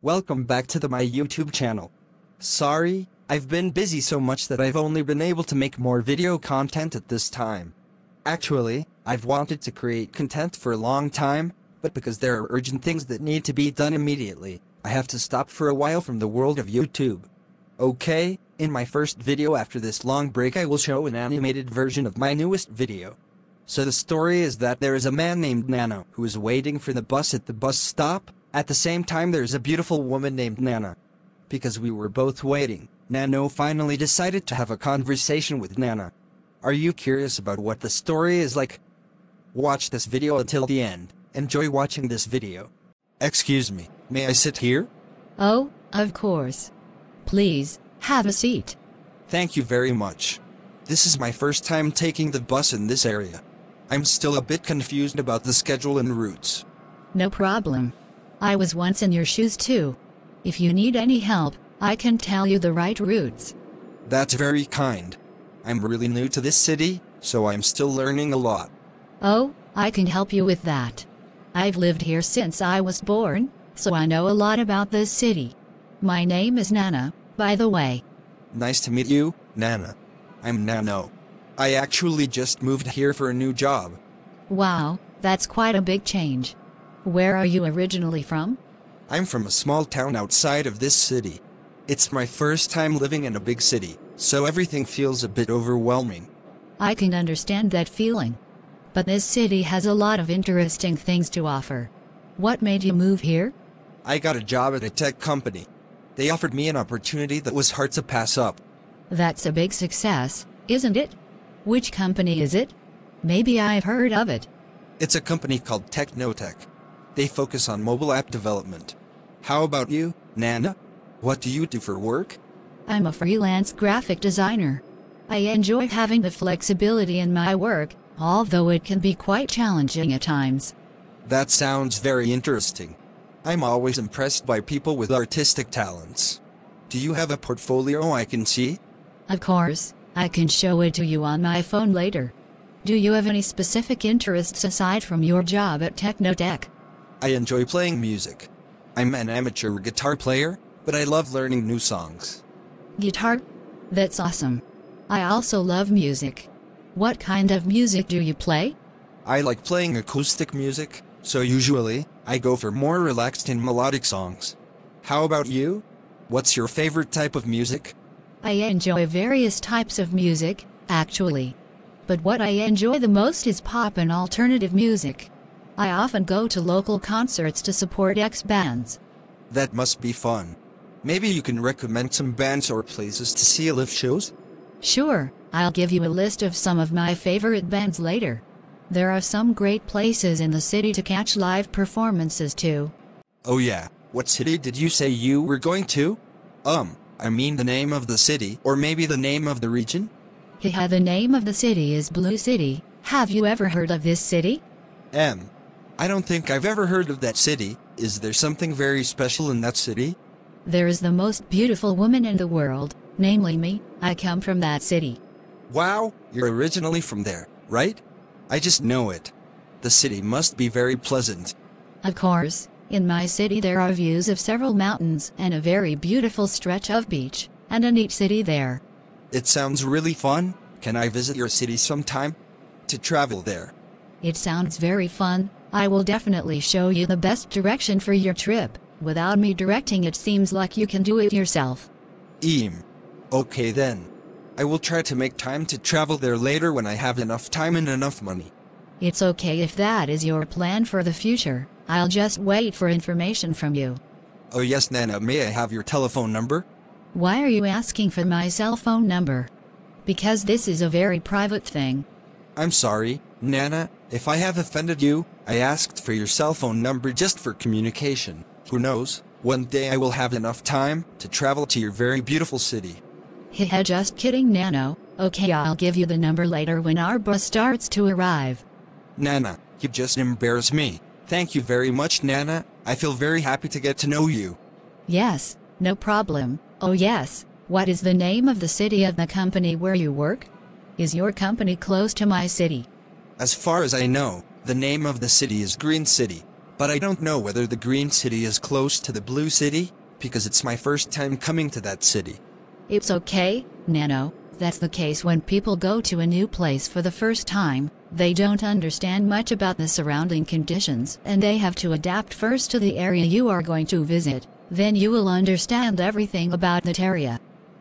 Welcome back to my YouTube channel. Sorry, I've been busy so much that I've only been able to make more video content at this time. Actually, I've wanted to create content for a long time, but because there are urgent things that need to be done immediately, I have to stop for a while from the world of YouTube. Okay, in my first video after this long break I will show an animated version of my newest video. So the story is that there is a man named Nano who is waiting for the bus at the bus stop. At the same time there is a beautiful woman named Nana. Because we were both waiting, Nano finally decided to have a conversation with Nana. Are you curious about what the story is like? Watch this video until the end. Enjoy watching this video. Excuse me, may I sit here? Oh, of course. Please, have a seat. Thank you very much. This is my first time taking the bus in this area. I'm still a bit confused about the schedule and routes. No problem. I was once in your shoes too. If you need any help, I can tell you the right routes. That's very kind. I'm really new to this city, so I'm still learning a lot. Oh, I can help you with that. I've lived here since I was born, so I know a lot about this city. My name is Nana, by the way. Nice to meet you, Nana. I'm Nano. I actually just moved here for a new job. Wow, that's quite a big change. Where are you originally from? I'm from a small town outside of this city. It's my first time living in a big city, so everything feels a bit overwhelming. I can understand that feeling. But this city has a lot of interesting things to offer. What made you move here? I got a job at a tech company. They offered me an opportunity that was hard to pass up. That's a big success, isn't it? Which company is it? Maybe I've heard of it. It's a company called Technotech. They focus on mobile app development. How about you, Nana? What do you do for work? I'm a freelance graphic designer. I enjoy having the flexibility in my work, although it can be quite challenging at times. That sounds very interesting. I'm always impressed by people with artistic talents. Do you have a portfolio I can see? Of course, I can show it to you on my phone later. Do you have any specific interests aside from your job at Technotech? I enjoy playing music. I'm an amateur guitar player, but I love learning new songs. Guitar? That's awesome. I also love music. What kind of music do you play? I like playing acoustic music, so usually, I go for more relaxed and melodic songs. How about you? What's your favorite type of music? I enjoy various types of music, actually. But what I enjoy the most is pop and alternative music. I often go to local concerts to support ex-bands. That must be fun. Maybe you can recommend some bands or places to see live shows? Sure. I'll give you a list of some of my favorite bands later. There are some great places in the city to catch live performances too. Oh yeah, what city did you say you were going to? I mean the name of the city, or maybe the name of the region? Haha, the name of the city is Blue City. Have you ever heard of this city? I don't think I've ever heard of that city. Is there something very special in that city? There is the most beautiful woman in the world, namely me. I come from that city. Wow, you're originally from there, right? I just know it. The city must be very pleasant. Of course, in my city there are views of several mountains and a very beautiful stretch of beach, and a neat city there. It sounds really fun. Can I visit your city sometime? To travel there. It sounds very fun. I will definitely show you the best direction for your trip. Without me directing it seems like you can do it yourself. Okay then. I will try to make time to travel there later when I have enough time and enough money. It's okay if that is your plan for the future. I'll just wait for information from you. Oh yes, Nana, may I have your telephone number? Why are you asking for my cell phone number? Because this is a very private thing. I'm sorry, Nana, if I have offended you. I asked for your cell phone number just for communication. Who knows, one day I will have enough time to travel to your very beautiful city. Hehe, just kidding, Nano. Okay, I'll give you the number later when our bus starts to arrive. Nana, you just embarrassed me. Thank you very much, Nana. I feel very happy to get to know you. Yes, no problem. Oh yes, what is the name of the city of the company where you work? Is your company close to my city? As far as I know, the name of the city is Green City. But I don't know whether the green city is close to the blue city, because it's my first time coming to that city. It's okay, Nano. That's the case when people go to a new place for the first time. They don't understand much about the surrounding conditions, and they have to adapt first to the area you are going to visit. Then you will understand everything about that area.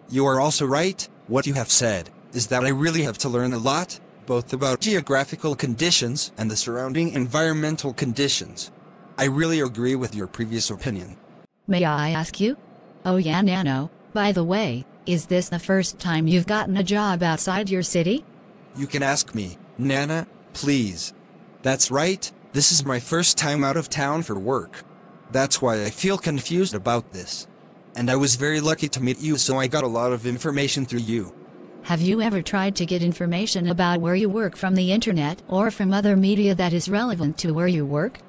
You are also right. What you have said is that I really have to learn a lot, both about geographical conditions and the surrounding environmental conditions. I really agree with your previous opinion. May I ask you? Oh yeah, Nano. By the way, is this the first time you've gotten a job outside your city? You can ask me, Nana, please. That's right, this is my first time out of town for work. That's why I feel confused about this. And I was very lucky to meet you, so I got a lot of information through you. Have you ever tried to get information about where you work from the internet or from other media that is relevant to where you work?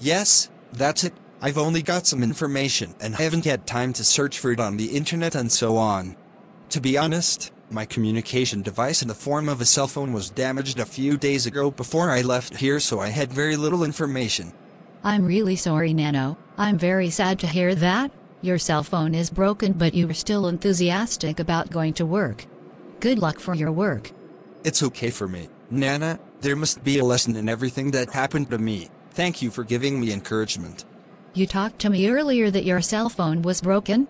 Yes, that's it. I've only got some information and haven't had time to search for it on the internet and so on. To be honest, my communication device in the form of a cell phone was damaged a few days ago before I left here, so I had very little information. I'm really sorry, Nano. I'm very sad to hear that. Your cell phone is broken, but you are still enthusiastic about going to work. Good luck for your work. It's okay for me, Nana. There must be a lesson in everything that happened to me. Thank you for giving me encouragement. You talked to me earlier that your cell phone was broken?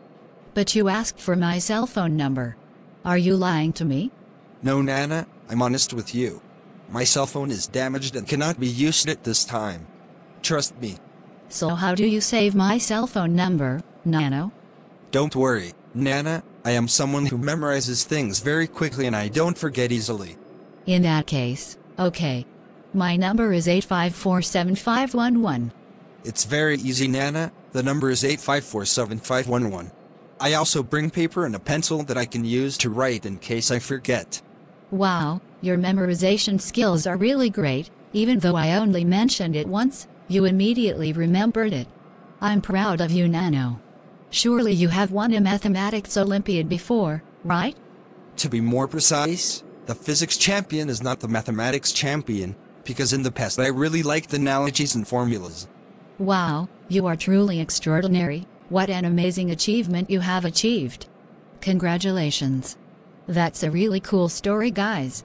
But you asked for my cell phone number. Are you lying to me? No, Nana. I'm honest with you. My cell phone is damaged and cannot be used at this time. Trust me. So how do you save my cell phone number, Nano? Don't worry, Nana. I am someone who memorizes things very quickly and I don't forget easily. In that case, okay. My number is 8547511. It's very easy, Nana. The number is 8547511. I also bring paper and a pencil that I can use to write in case I forget. Wow, your memorization skills are really great. Even though I only mentioned it once, you immediately remembered it. I'm proud of you, Nano. Surely you have won a mathematics Olympiad before, right? To be more precise, the physics champion is not the mathematics champion, because in the past I really liked analogies and formulas. Wow, you are truly extraordinary. What an amazing achievement you have achieved. Congratulations. That's a really cool story, guys.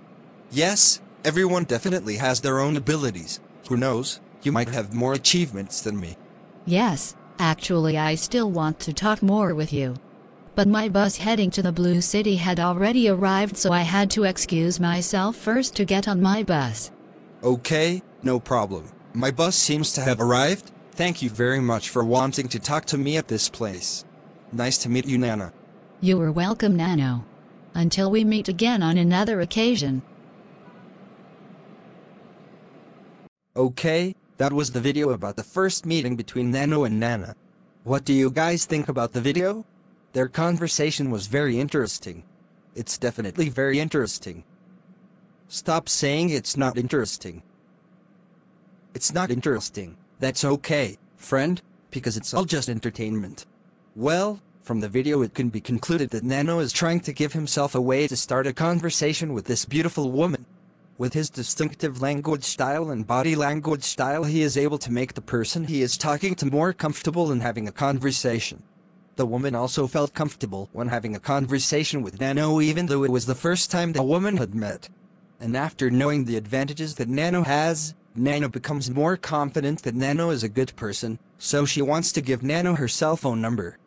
Yes, everyone definitely has their own abilities. Who knows? You might have more achievements than me. Yes, actually I still want to talk more with you. But my bus heading to the Blue City had already arrived, so I had to excuse myself first to get on my bus. Okay, no problem. My bus seems to have arrived. Thank you very much for wanting to talk to me at this place. Nice to meet you, Nana. You are welcome, Nano. Until we meet again on another occasion. Okay. That was the video about the first meeting between Nano and Nana. What do you guys think about the video? Their conversation was very interesting. It's definitely very interesting. Stop saying it's not interesting. It's not interesting. That's okay, friend, because it's all just entertainment. Well, from the video it can be concluded that Nano is trying to give himself a way to start a conversation with this beautiful woman. With his distinctive language style and body language style, he is able to make the person he is talking to more comfortable in having a conversation. The woman also felt comfortable when having a conversation with Nano, even though it was the first time the woman had met. And after knowing the advantages that Nano has, Nano becomes more confident that Nano is a good person, so she wants to give Nano her cell phone number.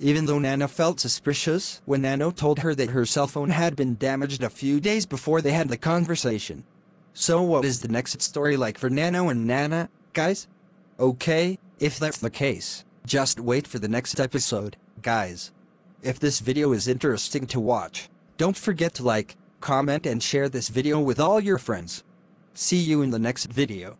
Even though Nana felt suspicious when Nano told her that her cell phone had been damaged a few days before they had the conversation. So what is the next story like for Nano and Nana, guys? Okay, if that's the case, just wait for the next episode, guys. If this video is interesting to watch, don't forget to like, comment and share this video with all your friends. See you in the next video.